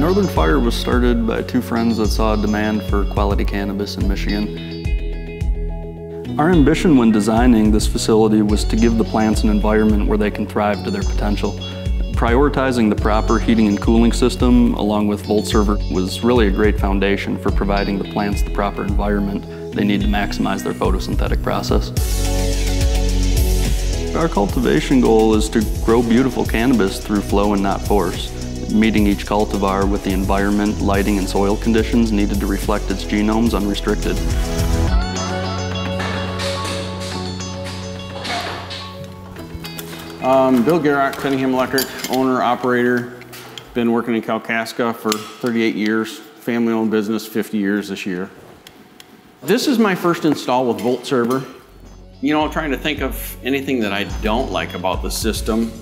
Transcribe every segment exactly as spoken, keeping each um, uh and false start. Northern Fire was started by two friends that saw a demand for quality cannabis in Michigan. Our ambition when designing this facility was to give the plants an environment where they can thrive to their potential. Prioritizing the proper heating and cooling system, along with Voltserver, was really a great foundation for providing the plants the proper environment they need to maximize their photosynthetic process. Our cultivation goal is to grow beautiful cannabis through flow and not force, meeting each cultivar with the environment, lighting, and soil conditions needed to reflect its genomes unrestricted. Um, Bill Gerrock, Cunningham Electric, owner, operator. Been working in Kalkaska for thirty-eight years, family-owned business, fifty years this year. This is my first install with Voltserver. You know, trying to think of anything that I don't like about the system,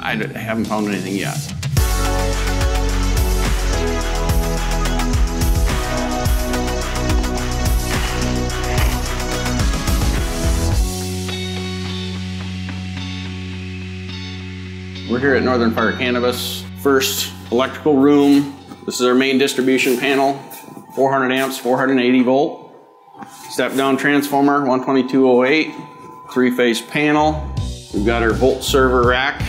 I haven't found anything yet. We're here at Northern Fire Cannabis. First electrical room. This is our main distribution panel, four hundred amps, four hundred eighty volt. Step-down transformer, one twenty-two oh eight, three-phase panel. We've got our Voltserver rack,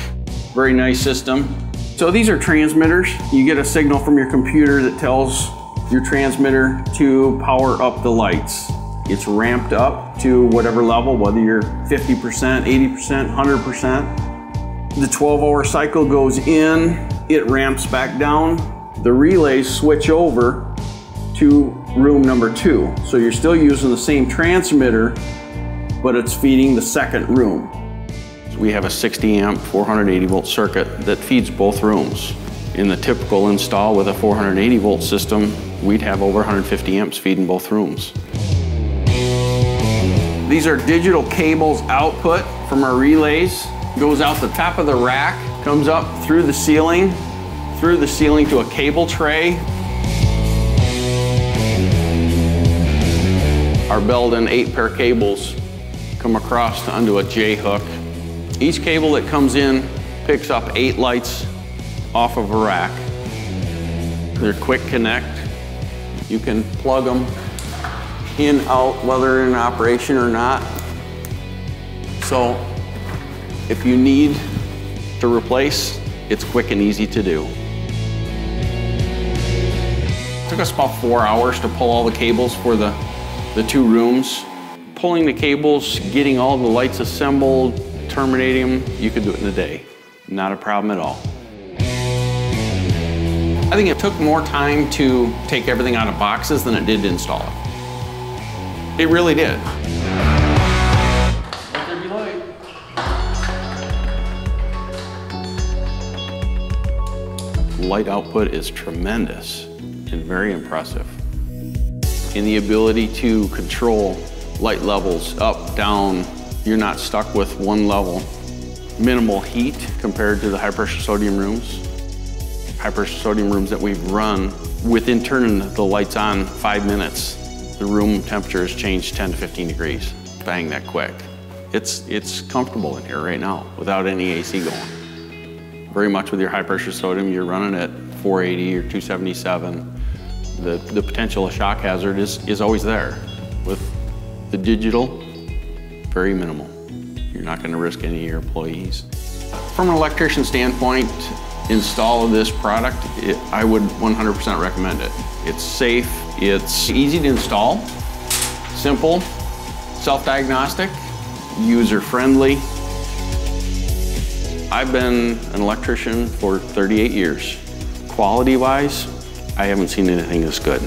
very nice system. So these are transmitters. You get a signal from your computer that tells your transmitter to power up the lights. It's ramped up to whatever level, whether you're fifty percent, eighty percent, one hundred percent. The twelve hour cycle goes in, it ramps back down. The relays switch over to room number two. So you're still using the same transmitter, but it's feeding the second room. So we have a sixty amp, four hundred eighty volt circuit that feeds both rooms. In the typical install with a four hundred eighty volt system, we'd have over one hundred fifty amps feeding both rooms. These are digital cables output from our relays. Goes out the top of the rack, comes up through the ceiling, through the ceiling to a cable tray. Our Belden eight pair cables come across onto a J hook. Each cable that comes in picks up eight lights off of a rack. They're quick connect. You can plug them in, out, whether in operation or not. So if you need to replace, it's quick and easy to do. It took us about four hours to pull all the cables for the the two rooms. Pulling the cables, getting all the lights assembled, terminating them, you could do it in a day. Not a problem at all. I think it took more time to take everything out of boxes than it did to install it. It really did. Let there be light. Light output is tremendous and very impressive. In the ability to control light levels, up, down. You're not stuck with one level. Minimal heat compared to the high pressure sodium rooms. High pressure sodium rooms that we've run, within turning the lights on five minutes, the room temperature has changed ten to fifteen degrees. Bang, that quick. It's, it's comfortable in here right now without any A C going. Very much with your high pressure sodium, you're running at four eighty or two seventy-seven. The, the potential of shock hazard is, is always there. With the digital, very minimal. You're not going to risk any of your employees. From an electrician standpoint, install of this product, it, I would one hundred percent recommend it. It's safe, it's easy to install, simple, self-diagnostic, user-friendly. I've been an electrician for thirty-eight years. Quality-wise, I haven't seen anything this good.